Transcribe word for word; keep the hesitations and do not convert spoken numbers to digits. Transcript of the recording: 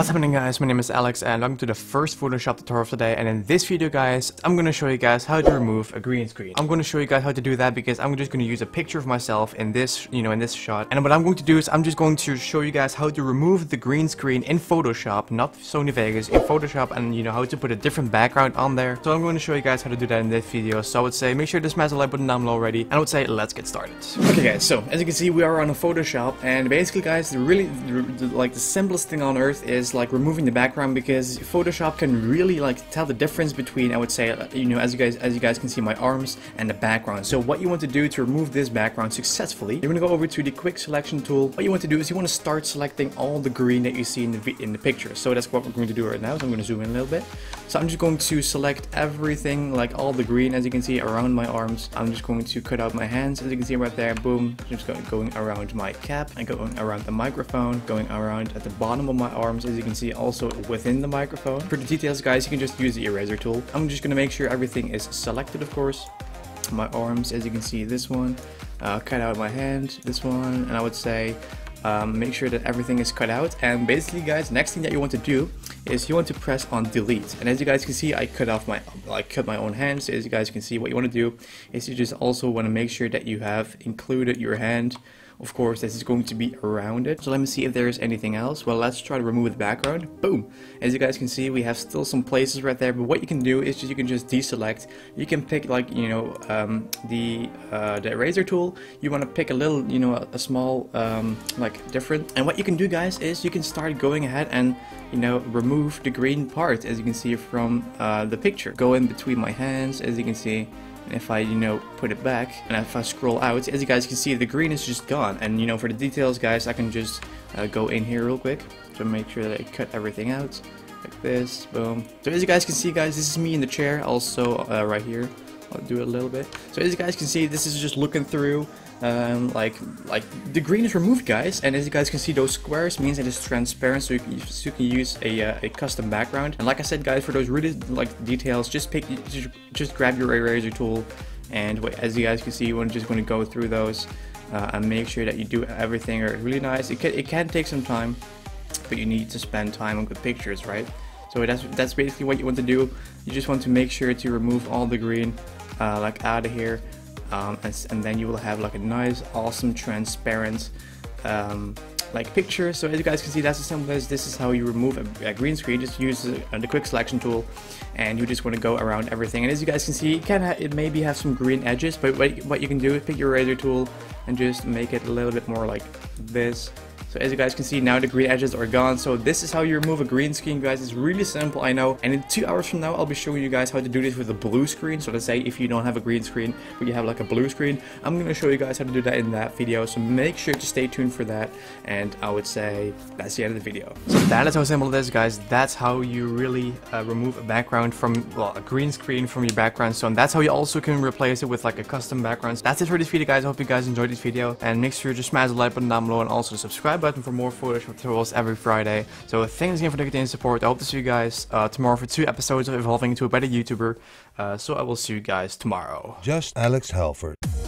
What's happening, guys? My name is Alex and welcome to the first Photoshop tutorial of today. And in this video, guys, I'm going to show you guys how to remove a green screen. I'm going to show you guys how to do that because I'm just going to use a picture of myself in this, you know, in this shot. And what I'm going to do is I'm just going to show you guys how to remove the green screen in Photoshop, not Sony Vegas, in Photoshop, and you know, how to put a different background on there. So I'm going to show you guys how to do that in this video. So I would say make sure to smash the like button down below already. And I would say let's get started. Okay, guys, so as you can see, we are on a Photoshop, and basically, guys, really like the simplest thing on earth is Is like removing the background, because Photoshop can really like tell the difference between, I would say, you know, as you guys as you guys can see, my arms and the background. So what you want to do to remove this background successfully, you're gonna go over to the quick selection tool. What you want to do is you want to start selecting all the green that you see in the in the picture. So that's what we're going to do right now. So I'm gonna zoom in a little bit. So I'm just going to select everything, like all the green, as you can see, around my arms. I'm just going to cut out my hands, as you can see right there. Boom, just going around my cap and going around the microphone, going around at the bottom of my arms, as you can see, also within the microphone. For the details, guys, you can just use the eraser tool. I'm just gonna make sure everything is selected, of course. My arms, as you can see, this one, uh, cut out my hand, this one, and I would say um, make sure that everything is cut out. And basically, guys, next thing that you want to do is you want to press on delete. And as you guys can see, I cut off my I cut my own hands. So as you guys can see, what you want to do is you just also want to make sure that you have included your hand. Of course, this is going to be around it. So let me see if there's anything else. Well, let's try to remove the background. Boom! As you guys can see, we have still some places right there. But what you can do is just, you can just deselect. You can pick, like, you know, um, the uh, the eraser tool. You want to pick a little, you know, a, a small um, like different. And what you can do, guys, is you can start going ahead and, you know, remove the green part, as you can see, from uh, the picture. Go in between my hands, as you can see. And if I, you know, put it back, and if I scroll out, as you guys can see, the green is just gone. And, you know, for the details, guys, I can just uh, go in here real quick to make sure that I cut everything out, like this, boom. So as you guys can see, guys, this is me in the chair, also uh, right here. I'll do it a little bit. So as you guys can see, this is just looking through. Um, like, like the green is removed, guys, and as you guys can see, those squares means it is transparent, so you can, so you can use a, uh, a custom background. And like I said, guys, for those really like details, just pick, just, just grab your eraser tool, and as you guys can see, you're just going to go through those uh, and make sure that you do everything really nice. It can, it can take some time, but you need to spend time on good pictures, right? So that's that's basically what you want to do. You just want to make sure to remove all the green, uh, like out of here. Um, and, and then you will have like a nice, awesome, transparent um, like picture. So as you guys can see, that's as simple as this is how you remove a, a green screen. Just use uh, the quick selection tool, and you just want to go around everything. And as you guys can see, it can ha it maybe have some green edges, but what you, what you can do is pick your eraser tool and just make it a little bit more like this. So as you guys can see, now the green edges are gone. So this is how you remove a green screen, guys. It's really simple, I know. And in two hours from now, I'll be showing you guys how to do this with a blue screen. So let's say if you don't have a green screen, but you have like a blue screen, I'm gonna show you guys how to do that in that video. So make sure to stay tuned for that. And I would say that's the end of the video. So that is how simple it is, guys. That's how you really uh, remove a background from, well, a green screen from your background. So and that's how you also can replace it with like a custom background. So that's it for this video, guys. I hope you guys enjoyed this video. And make sure to smash the like button down below and also subscribe button for more Photoshop tutorials every Friday. So thanks again for the continued support. I hope to see you guys uh, tomorrow for two episodes of Evolving Into a Better YouTuber. Uh, so I will see you guys tomorrow. Just Alex Halford.